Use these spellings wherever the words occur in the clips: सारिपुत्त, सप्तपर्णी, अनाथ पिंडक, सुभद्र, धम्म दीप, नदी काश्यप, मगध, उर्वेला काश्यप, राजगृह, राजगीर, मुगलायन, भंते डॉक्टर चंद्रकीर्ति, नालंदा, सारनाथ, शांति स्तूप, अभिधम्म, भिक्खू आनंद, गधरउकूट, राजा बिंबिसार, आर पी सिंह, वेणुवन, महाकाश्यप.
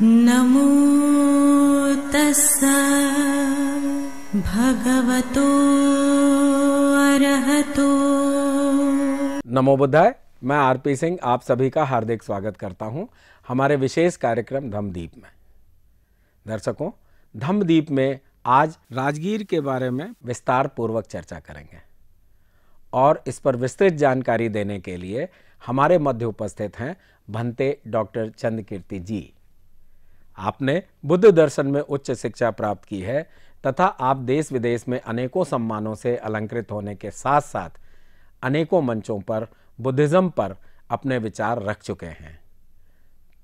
नमो तस्सा भगवतो अरहतो। नमो बुद्धाय। मैं आर पी सिंह आप सभी का हार्दिक स्वागत करता हूं हमारे विशेष कार्यक्रम धम्म दीप में। दर्शकों, धम्म दीप में आज राजगीर के बारे में विस्तार पूर्वक चर्चा करेंगे और इस पर विस्तृत जानकारी देने के लिए हमारे मध्य उपस्थित हैं भंते डॉक्टर चंद्रकीर्ति जी। आपने बुद्ध दर्शन में उच्च शिक्षा प्राप्त की है तथा आप देश विदेश में अनेकों सम्मानों से अलंकृत होने के साथ साथ अनेकों मंचों पर बुद्धिज्म पर अपने विचार रख चुके हैं।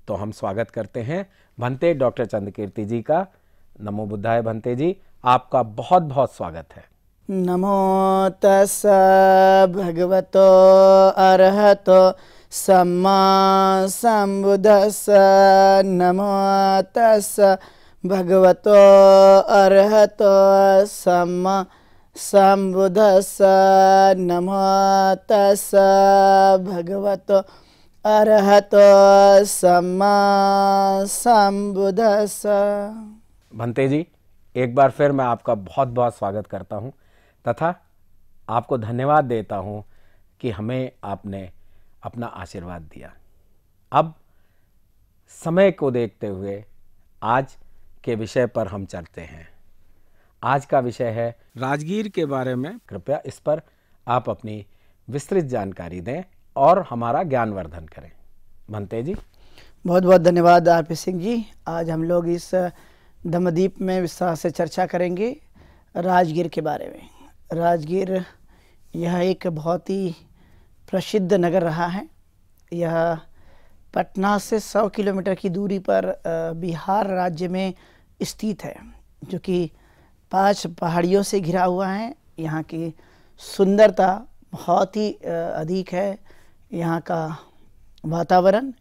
तो हम स्वागत करते हैं भंते डॉक्टर चंद्रकीर्ति जी का। नमो बुद्धाय भंते जी, आपका बहुत बहुत स्वागत है। नमो तस्सा भगवतो अरहतो सम्मा सम्बुद्धस्सा। नमो तस्सा भगवतो अरहतो सम्मा सम्बुद्धस्सा। नमो तस्सा भगवतो अरहतो सम्मा सम्बुद्धस्सा। भंते जी, एक बार फिर मैं आपका बहुत बहुत स्वागत करता हूं तथा आपको धन्यवाद देता हूं कि हमें आपने अपना आशीर्वाद दिया। अब समय को देखते हुए आज के विषय पर हम चलते हैं। आज का विषय है राजगीर के बारे में। कृपया इस पर आप अपनी विस्तृत जानकारी दें और हमारा ज्ञानवर्धन करें। भंते जी, बहुत बहुत धन्यवाद आर पी सिंह जी। आज हम लोग इस धम्मदीप में विस्तार से चर्चा करेंगे राजगीर के बारे में। राजगीर यह एक बहुत ही प्रसिद्ध नगर रहा है। यह पटना से 100 किलोमीटर की दूरी पर बिहार राज्य में स्थित है, जो कि 5 पहाड़ियों से घिरा हुआ है। यहाँ की सुंदरता बहुत ही अधिक है। यहाँ का वातावरण,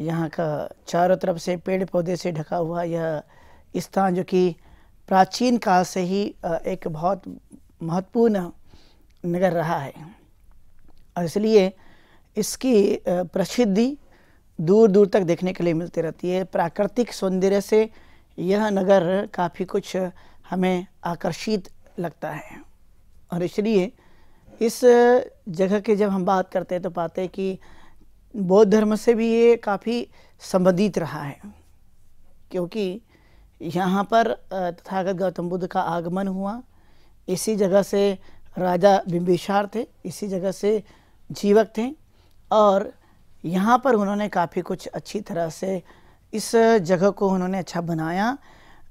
यहाँ का चारों तरफ से पेड़ पौधे से ढका हुआ यह स्थान, जो कि प्राचीन काल से ही एक बहुत महत्वपूर्ण नगर रहा है और इसलिए इसकी प्रसिद्धि दूर दूर तक देखने के लिए मिलती रहती है। प्राकृतिक सौंदर्य से यह नगर काफ़ी कुछ हमें आकर्षित लगता है और इसलिए इस जगह की जब हम बात करते हैं तो पाते हैं कि बौद्ध धर्म से भी ये काफ़ी संबंधित रहा है, क्योंकि यहाँ पर तथागत गौतम बुद्ध का आगमन हुआ। इसी जगह से राजा बिंबिसार थे, इसी जगह से जीवक थे और यहाँ पर उन्होंने काफ़ी कुछ अच्छी तरह से इस जगह को उन्होंने अच्छा बनाया।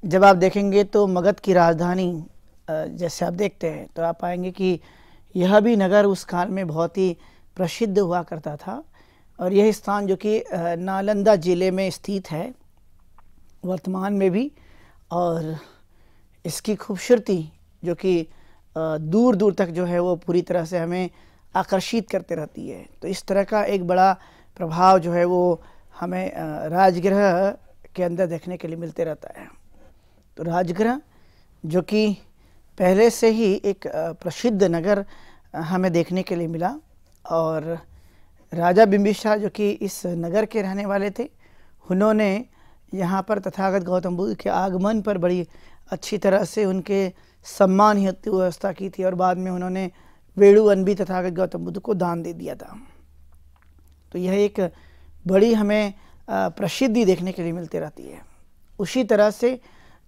जब आप देखेंगे तो मगध की राजधानी जैसे आप देखते हैं तो आप पाएंगे कि यह भी नगर उस काल में बहुत ही प्रसिद्ध हुआ करता था और यह स्थान, जो कि नालंदा ज़िले में स्थित है वर्तमान में भी, और इसकी खूबसूरती जो कि दूर दूर तक जो है वो पूरी तरह से हमें आकर्षित करते रहती है। तो इस तरह का एक बड़ा प्रभाव जो है वो हमें राजगृह के अंदर देखने के लिए मिलते रहता है। तो राजगृह, जो कि पहले से ही एक प्रसिद्ध नगर हमें देखने के लिए मिला और राजा बिंबिसार, जो कि इस नगर के रहने वाले थे, उन्होंने यहाँ पर तथागत गौतम बुद्ध के आगमन पर बड़ी अच्छी तरह से उनके सम्मान हेतु व्यवस्था की थी और बाद में उन्होंने वेणुवन भी तथागत गौतम बुद्ध को दान दे दिया था। तो यह एक बड़ी हमें प्रसिद्धि देखने के लिए मिलती रहती है। उसी तरह से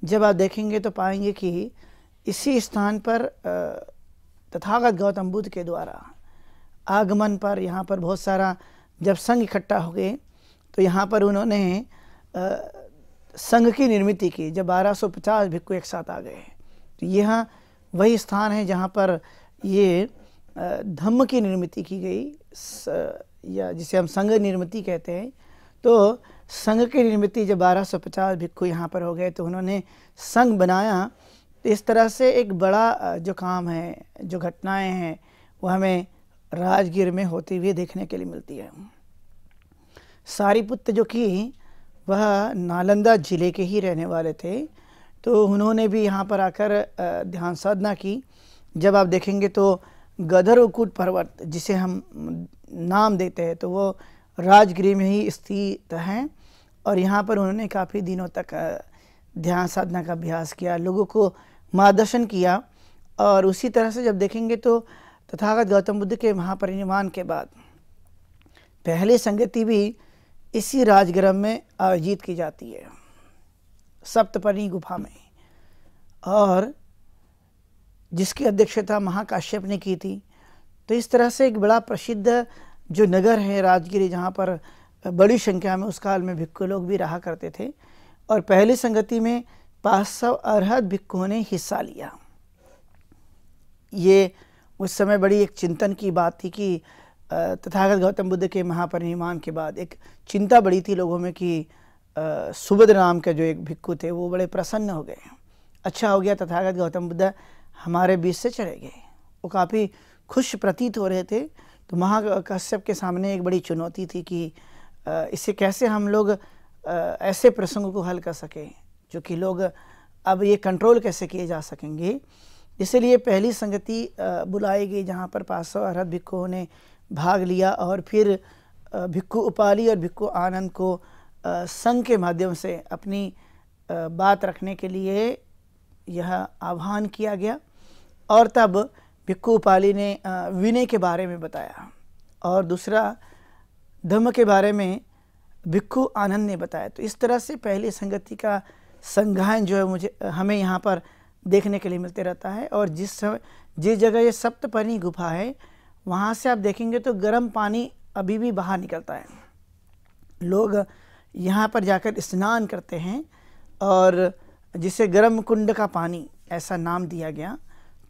जब आप देखेंगे तो पाएंगे कि इसी स्थान पर तथागत गौतम बुद्ध के द्वारा आगमन पर यहाँ पर बहुत सारा जब संघ इकट्ठा हो गए तो यहाँ पर उन्होंने संघ की निर्मित की, जब 1250 भिक्खु एक साथ आ गए। तो यह वही स्थान है जहाँ पर ये धम्म की निर्मित की गई, या जिसे हम संघ निर्मित कहते हैं। तो संघ की निर्मित जब 1250 भिक्खु यहाँ पर हो गए तो उन्होंने संघ बनाया। तो इस तरह से एक बड़ा जो काम है, जो घटनाएं हैं, वह हमें राजगीर में होती हुई देखने के लिए मिलती है। सारिपुत्त, जो कि वह नालंदा ज़िले के ही रहने वाले थे, तो उन्होंने भी यहाँ पर आकर ध्यान साधना की। जब आप देखेंगे तो गधरउकूट पर्वत, जिसे हम नाम देते हैं, तो वो राजगृह में ही स्थित हैं और यहाँ पर उन्होंने काफ़ी दिनों तक ध्यान साधना का अभ्यास किया, लोगों को मार्गदर्शन किया। और उसी तरह से जब देखेंगे तो तथागत गौतम बुद्ध के महापरिनिर्वाण के बाद पहली संगति भी इसी राजगृह में आयोजित की जाती है, सप्तपर्णी गुफा में, और जिसकी अध्यक्षता महाकाश्यप ने की थी। तो इस तरह से एक बड़ा प्रसिद्ध जो नगर है राजगीर, जहाँ पर बड़ी संख्या में उस काल में भिक्खु लोग भी रहा करते थे, और पहली संगति में 500 अर्हत भिक्खुओं ने हिस्सा लिया। ये उस समय बड़ी एक चिंतन की बात थी कि तथागत गौतम बुद्ध के महापरिनिर्वाण के बाद एक चिंता बड़ी थी लोगों में कि सुभद्र नाम के जो एक भिक्खु थे वो बड़े प्रसन्न हो गए, अच्छा हो गया तथागत गौतम बुद्ध हमारे बीच से चले गए। वो काफ़ी खुश प्रतीत हो रहे थे। तो महाकाश्यप के सामने एक बड़ी चुनौती थी कि इससे कैसे हम लोग ऐसे प्रसंगों को हल कर सकें जो कि लोग अब ये कंट्रोल कैसे किए जा सकेंगे। इसलिए पहली संगति बुलाई गई जहाँ पर 500 अर्हत भिक्खुओं ने भाग लिया, और फिर भिक्खू उपाली और भिक्खू आनंद को संघ के माध्यम से अपनी बात रखने के लिए यह आह्वान किया गया। और तब भिक्खू उपाली ने विनय के बारे में बताया और दूसरा धम्म के बारे में भिक्खू आनंद ने बताया। तो इस तरह से पहली संगति का संघायन जो है मुझे हमें यहाँ पर देखने के लिए मिलते रहता है। और जिस जगह ये सप्तपर्णी गुफा है वहाँ से आप देखेंगे तो गर्म पानी अभी भी बाहर निकलता है, लोग यहाँ पर जाकर स्नान करते हैं, और जिसे गर्म कुंड का पानी ऐसा नाम दिया गया।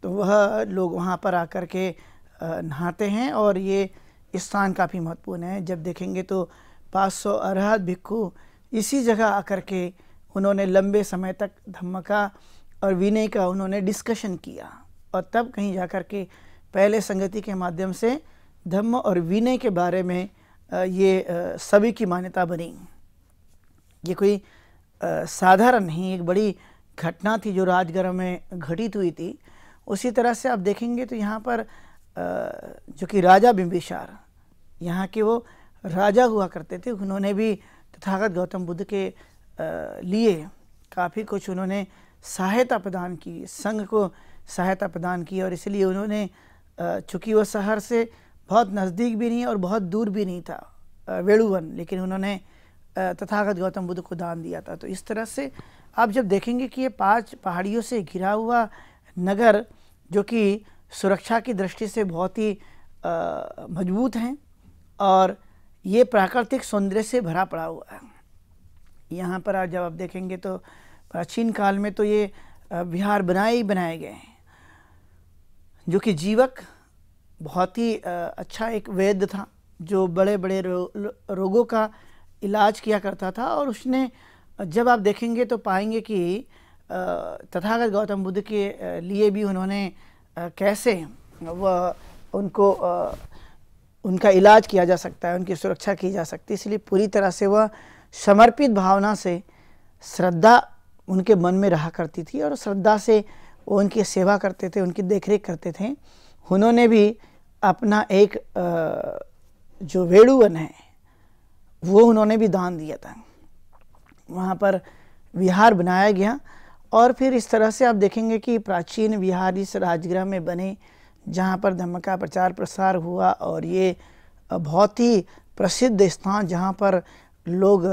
तो वह लोग वहाँ पर आकर के नहाते हैं, और ये स्थान काफ़ी महत्वपूर्ण है। जब देखेंगे तो 500 अर्हत भिक्खु इसी जगह आकर के उन्होंने लंबे समय तक धम्म का और विनय का उन्होंने डिस्कशन किया, और तब कहीं जाकर के पहले संगति के माध्यम से धम्म और विनय के बारे में ये सभी की मान्यता बनी। ये कोई साधारण नहीं, एक बड़ी घटना थी जो राजगृह में घटित हुई थी। उसी तरह से आप देखेंगे तो यहाँ पर जो कि राजा बिंबिसार, यहाँ के वो राजा हुआ करते थे, उन्होंने भी तथागत गौतम बुद्ध के लिए काफ़ी कुछ उन्होंने सहायता प्रदान की, संघ को सहायता प्रदान की। और इसलिए उन्होंने चूँकि वह शहर से बहुत नज़दीक भी नहीं और बहुत दूर भी नहीं था वेणुवन, लेकिन उन्होंने तथागत गौतम बुद्ध को दान दिया था। तो इस तरह से आप जब देखेंगे कि ये 5 पहाड़ियों से घिरा हुआ नगर जो कि सुरक्षा की दृष्टि से बहुत ही मजबूत हैं, और ये प्राकृतिक सौंदर्य से भरा पड़ा हुआ है। यहाँ पर आज जब आप देखेंगे तो प्राचीन काल में तो ये विहार बनाए गए हैं, जो कि जीवक बहुत ही अच्छा एक वैद्य था जो बड़े बड़े रोगों का इलाज किया करता था। और उसने जब आप देखेंगे तो पाएंगे कि तथागत गौतम बुद्ध के लिए भी उन्होंने कैसे वह उनको उनका इलाज किया जा सकता है, उनकी सुरक्षा की जा सकती है। इसलिए पूरी तरह से वह समर्पित भावना से श्रद्धा उनके मन में रहा करती थी, और श्रद्धा से वो उनकी सेवा करते थे, उनकी देखरेख करते थे। उन्होंने भी अपना एक जो वेणुवन है वो उन्होंने भी दान दिया था, वहाँ पर विहार बनाया गया। और फिर इस तरह से आप देखेंगे कि प्राचीन विहार इस राजगृह में बने जहाँ पर धम्म का प्रचार प्रसार हुआ, और ये बहुत ही प्रसिद्ध स्थान जहाँ पर लोग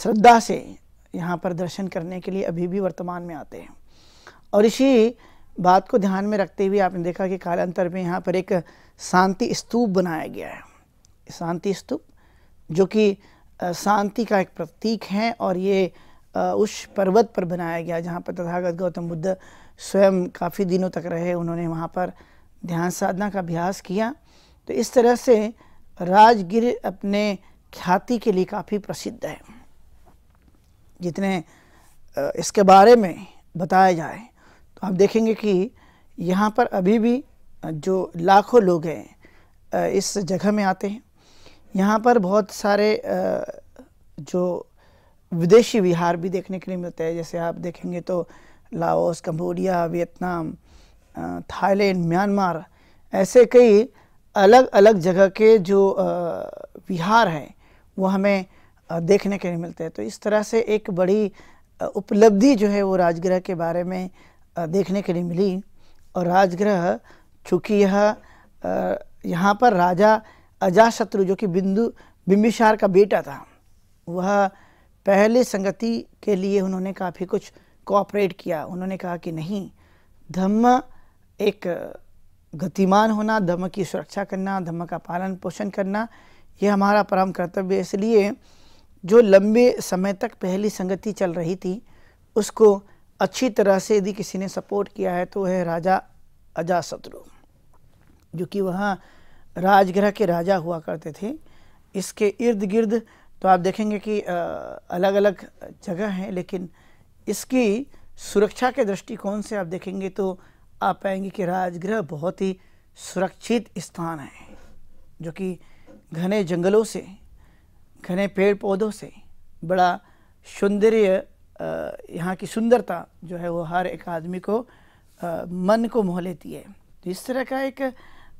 श्रद्धा से यहाँ पर दर्शन करने के लिए अभी भी वर्तमान में आते हैं। और इसी बात को ध्यान में रखते हुए आपने देखा कि कालांतर में यहाँ पर एक शांति स्तूप बनाया गया है, शांति स्तूप जो कि शांति का एक प्रतीक है, और ये उस पर्वत पर बनाया गया जहाँ पर तथागत गौतम बुद्ध स्वयं काफ़ी दिनों तक रहे, उन्होंने वहाँ पर ध्यान साधना का अभ्यास किया। तो इस तरह से राजगीर अपने ख्याति के लिए काफ़ी प्रसिद्ध है। जितने इसके बारे में बताया जाए तो आप देखेंगे कि यहाँ पर अभी भी जो लाखों लोग हैं इस जगह में आते हैं। यहाँ पर बहुत सारे जो विदेशी विहार भी देखने के लिए मिलते हैं, जैसे आप देखेंगे तो Laos, Cambodia, Vietnam, Thailand, Myanmar, ऐसे कई अलग अलग जगह के जो विहार हैं वो हमें देखने के लिए मिलते हैं। तो इस तरह से एक बड़ी उपलब्धि जो है वो राजगृह के बारे में देखने के लिए मिली। और राजगृह चूँकि यहाँ पर राजा अजातशत्रु जो कि बिंबिसार का बेटा था, वह पहले संगति के लिए उन्होंने काफ़ी कुछ कोऑपरेट किया। उन्होंने कहा कि नहीं, धम्म एक गतिमान होना, धम्म की सुरक्षा करना, धम्म का पालन पोषण करना, यह हमारा परम कर्तव्य है। इसलिए जो लंबे समय तक पहली संगति चल रही थी उसको अच्छी तरह से यदि किसी ने सपोर्ट किया है तो है राजा अजातशत्रु, जो कि वहाँ राजगृह के राजा हुआ करते थे। इसके इर्द गिर्द तो आप देखेंगे कि अलग अलग जगह हैं, लेकिन इसकी सुरक्षा के दृष्टिकोण से आप देखेंगे तो आप पाएंगे कि राजगृह बहुत ही सुरक्षित स्थान है, जो कि घने जंगलों से, घने पेड़ पौधों से, बड़ा सौंदर्य, यहाँ की सुंदरता जो है वो हर एक आदमी को मन को मोह लेती है। तो इस तरह का एक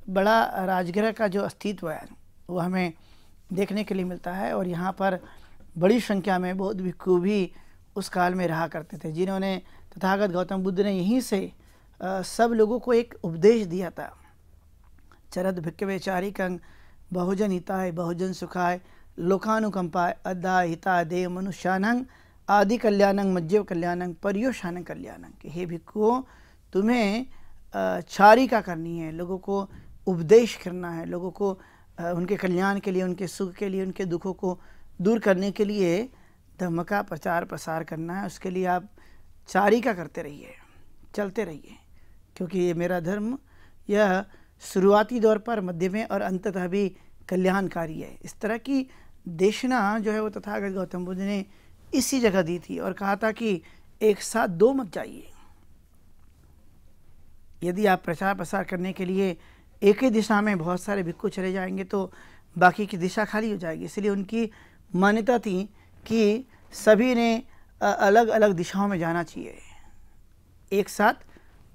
बड़ा राजगृह का जो अस्तित्व है वो हमें देखने के लिए मिलता है। और यहाँ पर बड़ी संख्या में बौद्ध भिक्खु भी उस काल में रहा करते थे, जिन्होंने तथागत गौतम बुद्ध ने यहीं से सब लोगों को एक उपदेश दिया था। चरद भिक्खवे चारिकं बहुजन हिताय बहुजन सुखाय लोकानुकंपाय अद्धा हिता देव मनुष्यानंग आदि कल्याणंग मज्जव कल्याणंग पर्योषानंग कल्याणंग, कि हे भिक्खुओं, तुम्हें चारिका करनी है, लोगों को उपदेश करना है, लोगों को उनके कल्याण के लिए, उनके सुख के लिए, उनके दुखों को दूर करने के लिए धम्म का प्रचार प्रसार करना है। उसके लिए आप चारिका करते रहिए, चलते रहिए, क्योंकि ये मेरा धर्म यह शुरुआती दौर पर, मध्य में और अंततः भी कल्याणकारी है। इस तरह की देशना जो है वो तथागत गौतम बुद्ध ने इसी जगह दी थी और कहा था कि एक साथ दो मत जाइए। यदि आप प्रचार प्रसार करने के लिए एक ही दिशा में बहुत सारे भिक्खु चले जाएंगे तो बाकी की दिशा खाली हो जाएगी। इसलिए उनकी मान्यता थी कि सभी ने अलग अलग दिशाओं में जाना चाहिए, एक साथ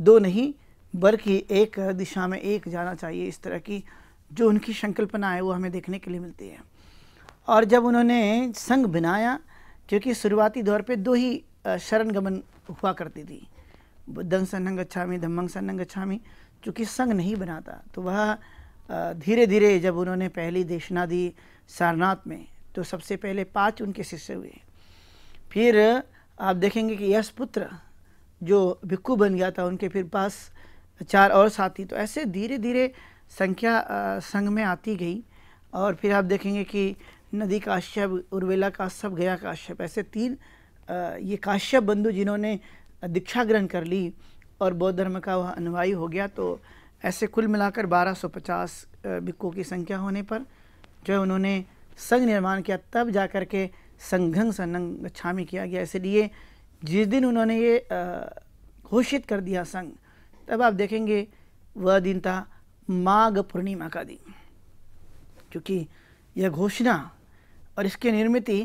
दो नहीं बल्कि एक दिशा में एक जाना चाहिए। इस तरह की जो उनकी संकल्पना है वो हमें देखने के लिए मिलती है। और जब उन्होंने संघ बनाया, क्योंकि शुरुआती दौर पे दो ही शरण गमन हुआ करती थी, बुद्धं शरणं गच्छामि धम्मं शरणं गच्छामि, चूँकि संघ नहीं बनाता। तो वह धीरे धीरे जब उन्होंने पहली देशना दी सारनाथ में तो सबसे पहले 5 उनके शिष्य हुए। फिर आप देखेंगे कि यश पुत्र जो भिक्खु बन गया था, उनके फिर पास 4 और साथी। तो ऐसे धीरे धीरे संख्या संघ में आती गई। और फिर आप देखेंगे कि नदी काश्यप, उर्वेला काश्यप, गया काश्यप, ऐसे 3 ये काश्यप बंधु जिन्होंने दीक्षा ग्रहण कर ली और बौद्ध धर्म का वह अनुयायी हो गया। तो ऐसे कुल मिलाकर 1250 भिक्खुओं की संख्या होने पर जो उन्होंने संघ निर्माण किया, तब जा कर के संघं शरणं गच्छामि किया गया। इसलिए जिस दिन उन्होंने ये घोषित कर दिया संघ, तब आप देखेंगे वह दिन था माघ पूर्णिमा का दिन, क्योंकि यह घोषणा और इसकी निर्मिति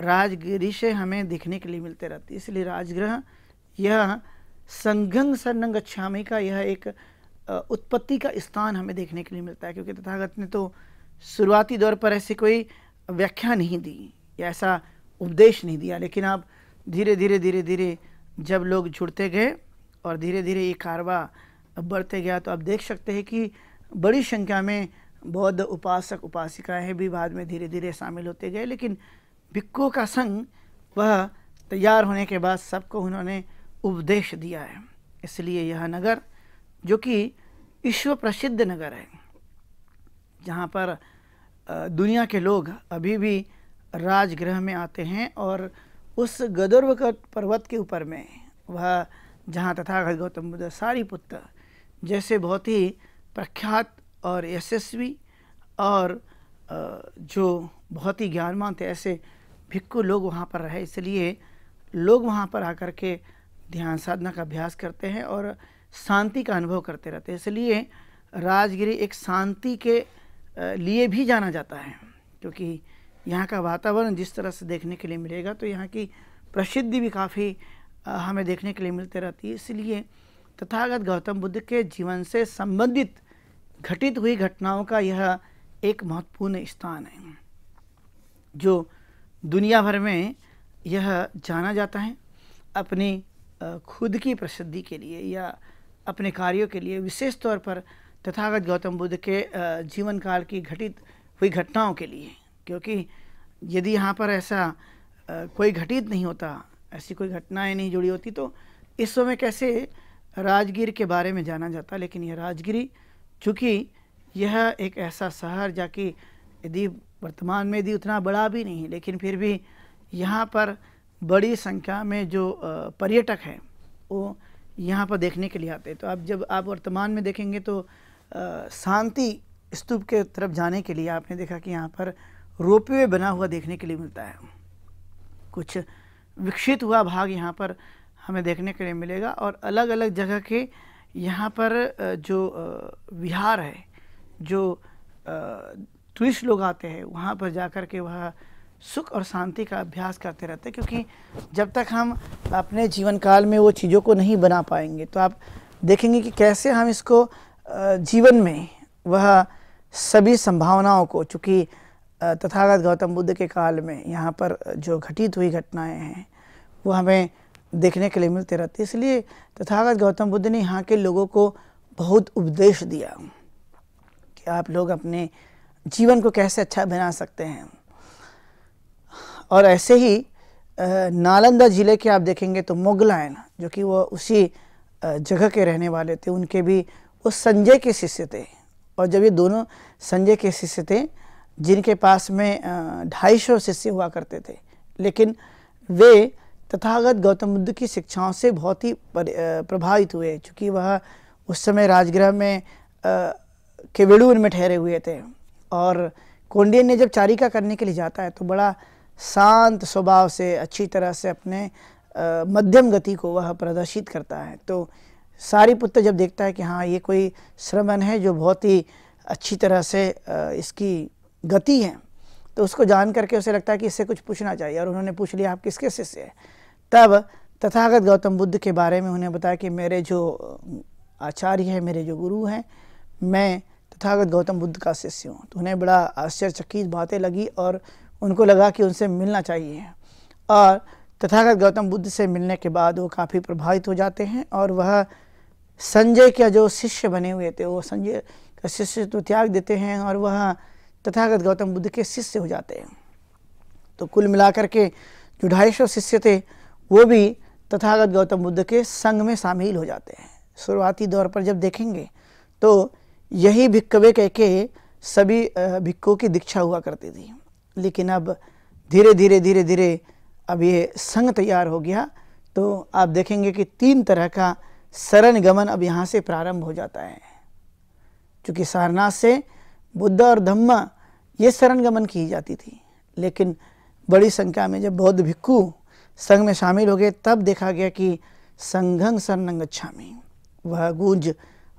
राजगृह से हमें देखने के लिए मिलते रहती है। इसलिए राजगृह यह संघं शरणं गच्छामि का यह एक उत्पत्ति का स्थान हमें देखने के लिए मिलता है, क्योंकि तथागत ने तो शुरुआती दौर पर ऐसी कोई व्याख्या नहीं दी या ऐसा उपदेश नहीं दिया। लेकिन आप धीरे धीरे जब लोग जुड़ते गए और धीरे धीरे ये कारवा बढ़ते गया तो आप देख सकते हैं कि बड़ी संख्या में बौद्ध उपासक उपासिकाएँ भी बाद में धीरे धीरे शामिल होते गए। लेकिन भिक्खुओं का संघ वह तैयार होने के बाद सबको उन्होंने उपदेश दिया है। इसलिए यह नगर जो कि विश्व प्रसिद्ध नगर है, जहाँ पर दुनिया के लोग अभी भी राजगृह में आते हैं और उस गधरउकूट पर्वत के ऊपर में वह जहाँ तथागत गौतम बुद्ध सारिपुत्त जैसे बहुत ही प्रख्यात और यशस्वी और जो बहुत ही ज्ञानवान थे, ऐसे भिक्खु लोग वहाँ पर रहे। इसलिए लोग वहाँ पर आकर के ध्यान साधना का अभ्यास करते हैं और शांति का अनुभव करते रहते हैं। इसलिए राजगीर एक शांति के लिए भी जाना जाता है, क्योंकि यहाँ का वातावरण जिस तरह से देखने के लिए मिलेगा तो यहाँ की प्रसिद्धि भी काफ़ी हमें देखने के लिए मिलते रहती है। इसलिए तथागत गौतम बुद्ध के जीवन से संबंधित घटित हुई घटनाओं का यह एक महत्वपूर्ण स्थान है, जो दुनिया भर में यह जाना जाता है अपनी खुद की प्रसिद्धि के लिए या अपने कार्यों के लिए, विशेष तौर पर तथागत गौतम बुद्ध के जीवन काल की घटित हुई घटनाओं के लिए, क्योंकि यदि यहाँ पर ऐसा कोई घटित नहीं होता, ऐसी कोई घटनाएं नहीं जुड़ी होती तो इस समय कैसे राजगीर के बारे में जाना जाता। लेकिन यह राजगिरी चूँकि यह एक ऐसा शहर जाकि यदि वर्तमान में यदि उतना बड़ा भी नहीं, लेकिन फिर भी यहाँ पर बड़ी संख्या में जो पर्यटक हैं वो यहाँ पर देखने के लिए आते हैं। तो अब जब आप वर्तमान में देखेंगे तो शांति स्तूप के तरफ जाने के लिए आपने देखा कि यहाँ पर रोपवे बना हुआ देखने के लिए मिलता है, कुछ विकसित हुआ भाग यहाँ पर हमें देखने के लिए मिलेगा। और अलग अलग जगह के यहाँ पर जो विहार है, जो टूरिस्ट लोग आते हैं वहाँ पर जाकर के वह सुख और शांति का अभ्यास करते रहते हैं, क्योंकि जब तक हम अपने जीवन काल में वो चीज़ों को नहीं बना पाएंगे तो आप देखेंगे कि कैसे हम इसको जीवन में वह सभी संभावनाओं को, चूँकि तथागत गौतम बुद्ध के काल में यहाँ पर जो घटित हुई घटनाएं हैं वो हमें देखने के लिए मिलते रहते, इसलिए तथागत गौतम बुद्ध ने यहाँ के लोगों को बहुत उपदेश दिया कि आप लोग अपने जीवन को कैसे अच्छा बना सकते हैं। और ऐसे ही नालंदा ज़िले के आप देखेंगे तो मुगलायन, जो कि वो उसी जगह के रहने वाले थे, उनके भी वो संजय के शिष्य थे। और जब ये दोनों संजय के शिष्य थे जिनके पास में 250 शिष्य हुआ करते थे, लेकिन वे तथागत गौतम बुद्ध की शिक्षाओं से बहुत ही प्रभावित हुए, चूँकि वह उस समय राजगृह में के वेणुवन में ठहरे हुए थे। और कौंडिन्य ने जब चारिका करने के लिए जाता है तो बड़ा शांत स्वभाव से अच्छी तरह से अपने मध्यम गति को वह प्रदर्शित करता है। तो सारिपुत्त जब देखता है कि हाँ ये कोई श्रमण है जो बहुत ही अच्छी तरह से इसकी गति है, तो उसको जान करके उसे लगता है कि इससे कुछ पूछना चाहिए। और उन्होंने पूछ लिया आप किसके शिष्य हैं। तब तथागत गौतम बुद्ध के बारे में उन्हें बताया कि मेरे जो आचार्य हैं, मेरे जो गुरु हैं, मैं तथागत गौतम बुद्ध का शिष्य हूँ। तो उन्हें बड़ा आश्चर्यचकित बातें लगी और उनको लगा कि उनसे मिलना चाहिए। और तथागत गौतम बुद्ध से मिलने के बाद वो काफ़ी प्रभावित हो जाते हैं और वह संजय के जो शिष्य बने हुए थे वो संजय का शिष्य तो त्याग देते हैं और वह तथागत गौतम बुद्ध के शिष्य हो जाते हैं। तो कुल मिलाकर के जो 250 शिष्य थे वो भी तथागत गौतम बुद्ध के संग में शामिल हो जाते हैं। शुरुआती दौर पर जब देखेंगे तो यही भिक्खवे कह के सभी भिक्खू की दीक्षा हुआ करती थी, लेकिन अब धीरे धीरे अब ये संघ तैयार हो गया। तो आप देखेंगे कि 3 तरह का शरण गमन अब यहाँ से प्रारंभ हो जाता है। चूँकि सारनाथ से बुद्ध और धम्म ये शरण गमन की जाती थी, लेकिन बड़ी संख्या में जब बौद्ध भिक्खु संघ में शामिल हो गए तब देखा गया कि संघं शरणं गच्छामि, वह गूंज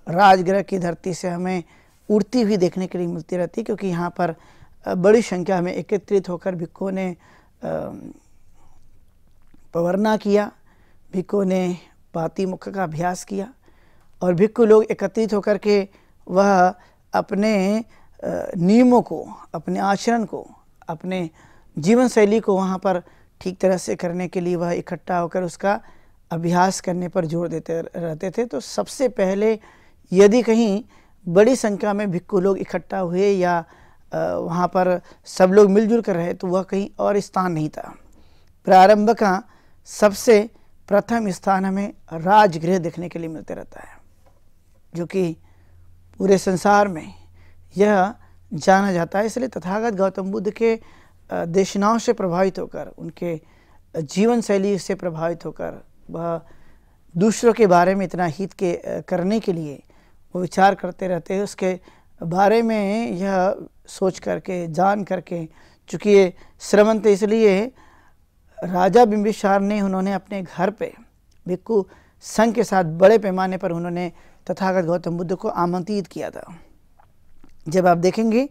राजगृह की धरती से हमें उड़ती हुई देखने के लिए मिलती रहती, क्योंकि यहाँ पर बड़ी संख्या में एकत्रित होकर भिक्खुओं ने पवर्णा किया, भिक्खुओं ने पाती मुख का अभ्यास किया और भिक्खु लोग एकत्रित होकर के वह अपने नियमों को, अपने आचरण को, अपने जीवन शैली को वहाँ पर ठीक तरह से करने के लिए वह इकट्ठा होकर उसका अभ्यास करने पर जोर देते रहते थे। तो सबसे पहले यदि कहीं बड़ी संख्या में भिक्खु लोग इकट्ठा हुए या वहाँ पर सब लोग मिलजुल कर रहे तो वह कहीं और स्थान नहीं था। प्रारंभ का सबसे प्रथम स्थान हमें राजगृह देखने के लिए मिलते रहता है, जो कि पूरे संसार में यह जाना जाता है। इसलिए तथागत गौतम बुद्ध के देशनाओं से प्रभावित होकर, उनके जीवन शैली से प्रभावित होकर, वह दूसरों के बारे में इतना हित के करने के लिए वो विचार करते रहते हैं, उसके बारे में यह सोच करके, जान करके। चूँकि ये श्रमण थे इसलिए राजा बिंबिसार ने उन्होंने अपने घर पे भिक्खु संघ के साथ बड़े पैमाने पर उन्होंने तथागत गौतम बुद्ध को आमंत्रित किया था। जब आप देखेंगे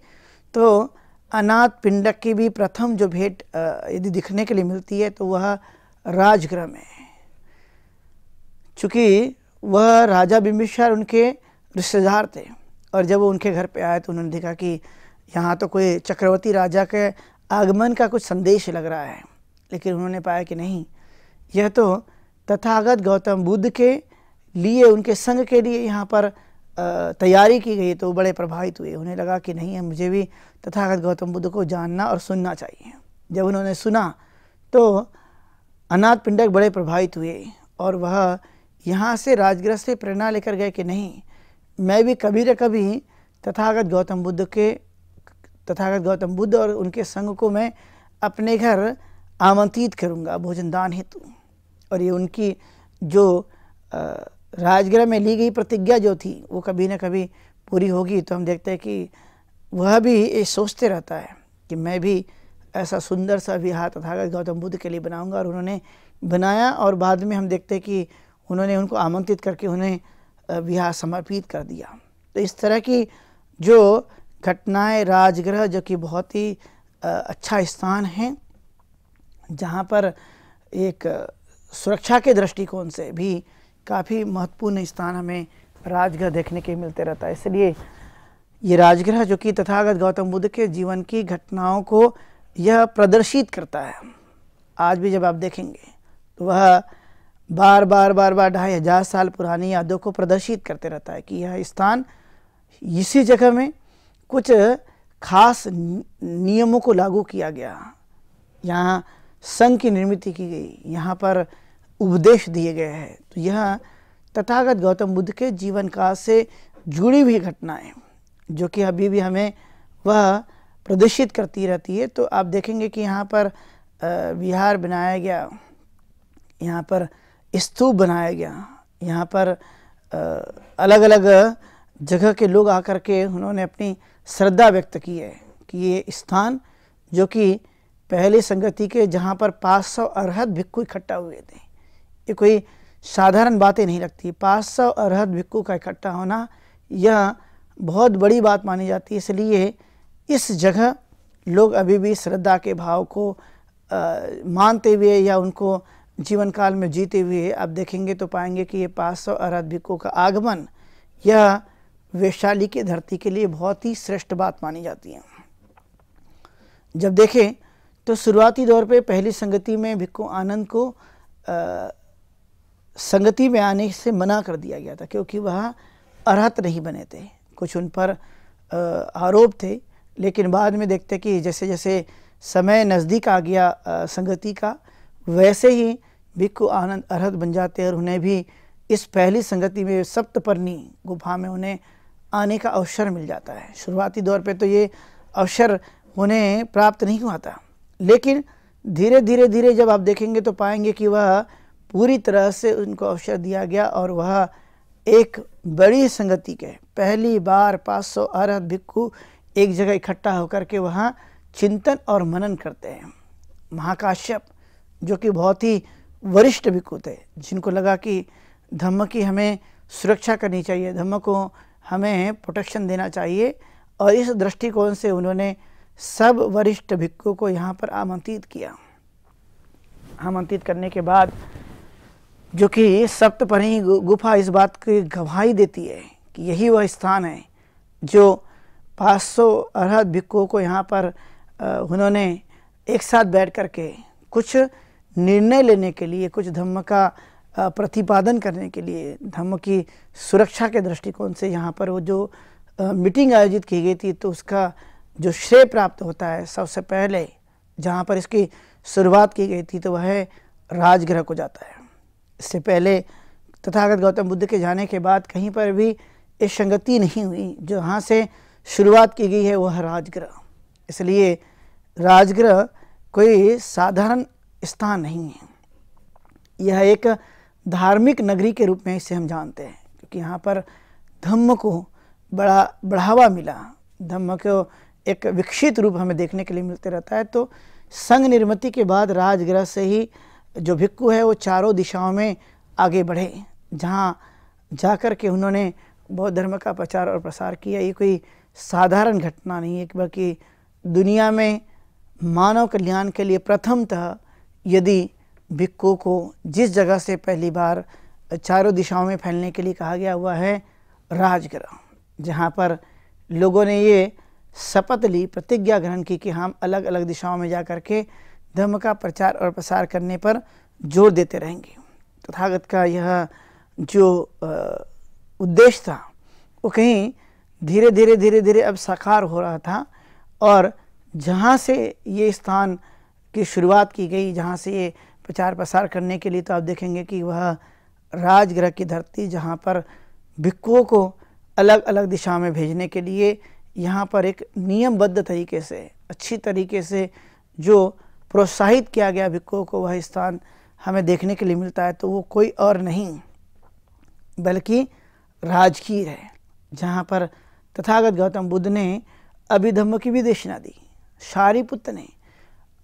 तो अनाथ पिंडक की भी प्रथम जो भेंट यदि दिखने के लिए मिलती है तो वह राजगृह में है। चूँकि वह राजा बिंबिसार उनके रिश्तेदार थे और जब वो उनके घर पे आए तो उन्होंने देखा कि यहाँ तो कोई चक्रवर्ती राजा के आगमन का कुछ संदेश लग रहा है, लेकिन उन्होंने पाया कि नहीं, यह तो तथागत गौतम बुद्ध के लिए, उनके संग के लिए यहाँ पर तैयारी की गई। तो बड़े प्रभावित हुए, उन्हें लगा कि नहीं, मुझे भी तथागत गौतम बुद्ध को जानना और सुनना चाहिए। जब उन्होंने सुना तो अनाथ पिंडक बड़े प्रभावित हुए और वह यहाँ से राजगृह से प्रेरणा लेकर गए कि नहीं, मैं भी कभी न कभी तथागत गौतम बुद्ध और उनके संग को मैं अपने घर आमंत्रित करूँगा भोजनदान हेतु। और ये उनकी जो राजगृह में ली गई प्रतिज्ञा जो थी वो कभी ना कभी पूरी होगी। तो हम देखते हैं कि वह भी ये सोचते रहता है कि मैं भी ऐसा सुंदर सा विहार तथागत गौतम बुद्ध के लिए बनाऊंगा, और उन्होंने बनाया। और बाद में हम देखते हैं कि उन्होंने उनको आमंत्रित करके उन्हें विहार समर्पित कर दिया। तो इस तरह की जो घटनाएं राजगृह, जो कि बहुत ही अच्छा स्थान है, जहाँ पर एक सुरक्षा के दृष्टिकोण से भी काफ़ी महत्वपूर्ण स्थान हमें राजगृह देखने के मिलते रहता है। इसलिए ये राजगृह जो कि तथागत गौतम बुद्ध के जीवन की घटनाओं को यह प्रदर्शित करता है। आज भी जब आप देखेंगे तो वह बार बार बार बार 2500 साल पुरानी यादों को प्रदर्शित करते रहता है कि यह स्थान, इसी जगह में कुछ खास नियमों को लागू किया गया, यहाँ संघ की निर्मित की गई, यहाँ पर उपदेश दिए गए हैं। तो यह तथागत गौतम बुद्ध के जीवन काल से जुड़ी हुई घटनाएं जो कि अभी भी हमें वह प्रदर्शित करती रहती है। तो आप देखेंगे कि यहाँ पर विहार बनाया गया, यहाँ पर स्तूप बनाया गया, यहाँ पर अलग अलग जगह के लोग आकर के उन्होंने अपनी श्रद्धा व्यक्त की है कि ये स्थान जो कि पहले संगति के, जहाँ पर 500 अरहत भिक्खू इकट्ठा हुए थे, ये कोई साधारण बातें नहीं लगती। 500 अरहत भिक्खू का इकट्ठा होना यह बहुत बड़ी बात मानी जाती है। इसलिए इस जगह लोग अभी भी श्रद्धा के भाव को मानते हुए या उनको जीवन काल में जीते हुए आप देखेंगे तो पाएंगे कि ये 500 अरहत भिक्खू का आगमन यह वैशाली की धरती के लिए बहुत ही श्रेष्ठ बात मानी जाती है। जब देखें तो शुरुआती दौर पे पहली संगति में भिक्खू आनंद को संगति में आने से मना कर दिया गया था, क्योंकि वह अरहत नहीं बने थे, कुछ उन पर आरोप थे। लेकिन बाद में देखते कि जैसे जैसे समय नज़दीक आ गया संगति का, वैसे ही भिक्खू आनंद अरहत बन जाते और उन्हें भी इस पहली संगति में सप्तपर्णी गुफा में उन्हें आने का अवसर मिल जाता है। शुरुआती दौर पे तो ये अवसर उन्हें प्राप्त नहीं हुआ था, लेकिन धीरे धीरे धीरे जब आप देखेंगे तो पाएंगे कि वह पूरी तरह से उनको अवसर दिया गया और वह एक बड़ी संगति के पहली बार 500 अरहत भिक्खू एक जगह इकट्ठा होकर के वहाँ चिंतन और मनन करते हैं। महाकाश्यप जो कि बहुत ही वरिष्ठ भिक्खू थे, जिनको लगा कि धम्म की हमें सुरक्षा करनी चाहिए, धम्म को हमें प्रोटेक्शन देना चाहिए, और इस दृष्टिकोण से उन्होंने सब वरिष्ठ भिक्खू को यहाँ पर आमंत्रित किया। आमंत्रित करने के बाद जो कि सप्तपर्णी गुफा इस बात की गवाही देती है कि यही वह स्थान है जो 500 अरहत भिक्खुओं को यहाँ पर उन्होंने एक साथ बैठ करके कुछ निर्णय लेने के लिए, कुछ धम्म का प्रतिपादन करने के लिए, धम्म की सुरक्षा के दृष्टिकोण से यहाँ पर वो जो मीटिंग आयोजित की गई थी, तो उसका जो श्रेय प्राप्त होता है सबसे पहले जहाँ पर इसकी शुरुआत की गई थी तो वह राजगृह को जाता है। इससे पहले तथागत गौतम बुद्ध के जाने के बाद कहीं पर भी ये संगति नहीं हुई, जहाँ से शुरुआत की गई है वह राजगृह। इसलिए राजगृह कोई साधारण स्थान नहीं है, यह एक धार्मिक नगरी के रूप में इसे हम जानते हैं, क्योंकि यहाँ पर धम्म को बड़ा बढ़ावा मिला, धम्म को एक विकसित रूप हमें देखने के लिए मिलते रहता है। तो संघ निर्मित के बाद राजगृह से ही जो भिक्खू है वो चारों दिशाओं में आगे बढ़े, जहाँ जाकर के उन्होंने बौद्ध धर्म का प्रचार और प्रसार किया। ये कोई साधारण घटना नहीं है, बल्कि दुनिया में मानव कल्याण के लिए प्रथमतः यदि भिक्खू को जिस जगह से पहली बार चारों दिशाओं में फैलने के लिए कहा गया हुआ है राजगृह, जहाँ पर लोगों ने ये शपथ ली, प्रतिज्ञा ग्रहण की कि हम अलग अलग दिशाओं में जा करके धर्म का प्रचार और प्रसार करने पर जोर देते रहेंगे। तथागत का यह जो उद्देश्य था वो कहीं धीरे धीरे धीरे धीरे अब साकार हो रहा था। और जहाँ से ये स्थान की शुरुआत की गई, जहाँ से ये प्रचार प्रसार करने के लिए, तो आप देखेंगे कि वह राजगृह की धरती, जहाँ पर भिक्खुओं को अलग अलग दिशा में भेजने के लिए यहाँ पर एक नियमबद्ध तरीके से, अच्छी तरीके से जो प्रोत्साहित किया गया भिक्खुओं को, वह स्थान हमें देखने के लिए मिलता है। तो वो कोई और नहीं बल्कि राजगीर है, जहाँ पर तथागत गौतम बुद्ध ने अभिधम्म की भी देशना दी, सारिपुत्त ने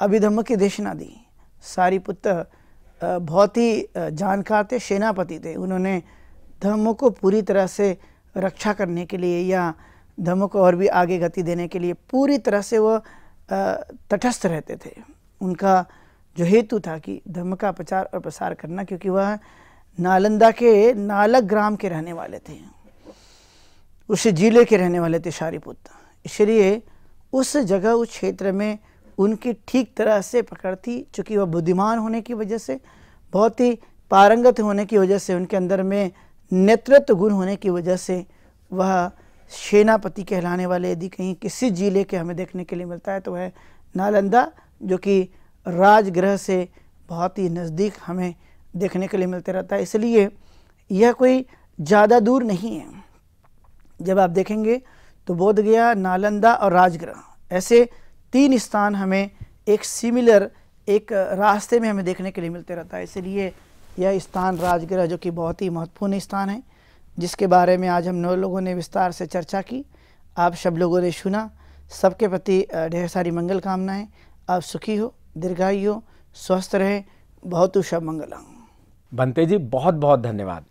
अभिधम्म की देशना दी। सारिपुत्त बहुत ही जानकार थे, सेनापति थे। उन्होंने धम्म को पूरी तरह से रक्षा करने के लिए या धम्म को और भी आगे गति देने के लिए पूरी तरह से वह तटस्थ रहते थे। उनका जो हेतु था कि धम्म का प्रचार और प्रसार करना, क्योंकि वह नालंदा के नालक ग्राम के रहने वाले थे, उस जिले के रहने वाले थे सारिपुत्त। इसलिए उस जगह, उस क्षेत्र में उनकी ठीक तरह से पकड़ थी। चूँकि वह बुद्धिमान होने की वजह से, बहुत ही पारंगत होने की वजह से, उनके अंदर में नेतृत्व गुण होने की वजह से वह सेनापति कहलाने वाले यदि कहीं किसी जिले के हमें देखने के लिए मिलता है तो वह नालंदा, जो कि राजगृह से बहुत ही नज़दीक हमें देखने के लिए मिलते रहता है। इसलिए यह कोई ज़्यादा दूर नहीं है। जब आप देखेंगे तो बोध गया, नालंदा और राजगृह, ऐसे तीन स्थान हमें एक सिमिलर, एक रास्ते में हमें देखने के लिए मिलते रहता है। इसलिए यह स्थान राजगृह, जो कि बहुत ही महत्वपूर्ण स्थान है, जिसके बारे में आज हम 9 लोगों ने विस्तार से चर्चा की, आप सब लोगों ने सुना। सबके प्रति ढेर सारी मंगल कामनाएं। आप सुखी हो, दीर्घायु हो, स्वस्थ रहें। बहुत शुभ मंगलम। भंते जी, बहुत बहुत धन्यवाद,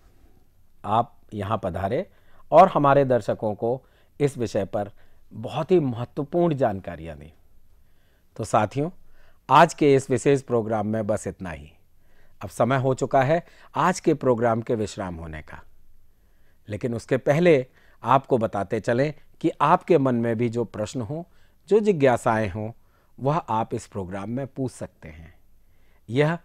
आप यहाँ पधारे और हमारे दर्शकों को इस विषय पर बहुत ही महत्वपूर्ण जानकारियाँ दी। तो साथियों, आज के इस विशेष प्रोग्राम में बस इतना ही। अब समय हो चुका है आज के प्रोग्राम के विश्राम होने का, लेकिन उसके पहले आपको बताते चलें कि आपके मन में भी जो प्रश्न हो, जो जिज्ञासाएं हों, वह आप इस प्रोग्राम में पूछ सकते हैं। यह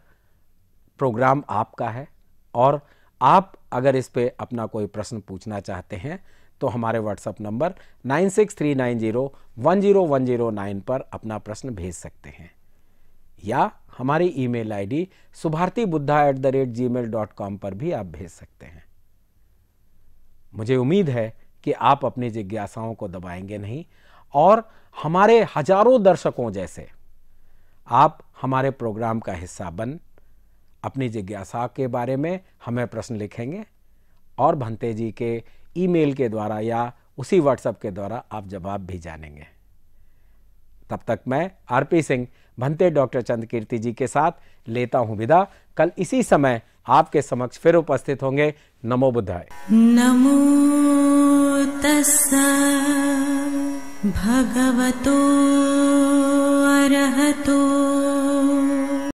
प्रोग्राम आपका है और आप अगर इस पे अपना कोई प्रश्न पूछना चाहते हैं तो हमारे व्हाट्सएप नंबर 9639010109 पर अपना प्रश्न भेज सकते हैं, या हमारी ईमेल आईडी subhartibuddha@gmail.com पर भी आप भेज सकते हैं। मुझे उम्मीद है कि आप अपनी जिज्ञासाओं को दबाएंगे नहीं और हमारे हजारों दर्शकों जैसे आप हमारे प्रोग्राम का हिस्सा बन अपनी जिज्ञासा के बारे में हमें प्रश्न लिखेंगे और भंते जी के ईमेल के द्वारा या उसी व्हाट्सएप के द्वारा आप जवाब भी जानेंगे। तब तक मैं RP सिंह भंते डॉक्टर चंद्रकीर्ति जी के साथ लेता हूं विदा। कल इसी समय आपके समक्ष फिर उपस्थित होंगे। नमो बुद्धाय। नमो तस्सा भगवतो अरहतो